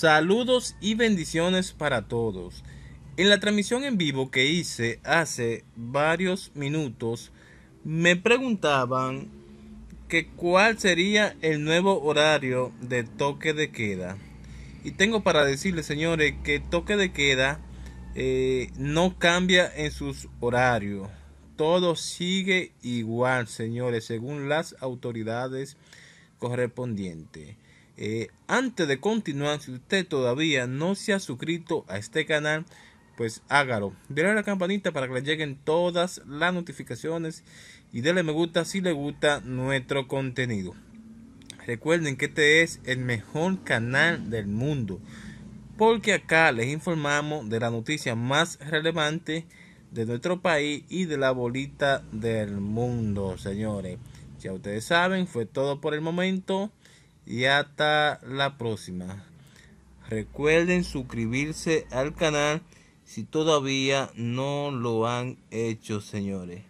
Saludos y bendiciones para todos. En la transmisión en vivo que hice hace varios minutos, me preguntaban que cuál sería el nuevo horario de toque de queda. Y tengo para decirles, señores, que toque de queda no cambia en sus horarios. Todo sigue igual, señores, según las autoridades correspondientes. Antes de continuar, si usted todavía no se ha suscrito a este canal, pues hágalo. Dele a la campanita para que le lleguen todas las notificaciones y dele me gusta si le gusta nuestro contenido. Recuerden que este es el mejor canal del mundo, porque acá les informamos de la noticia más relevante de nuestro país y de la bolita del mundo, señores. Ya ustedes saben, fue todo por el momento. Y hasta la próxima. Recuerden suscribirse al canal si todavía no lo han hecho, señores.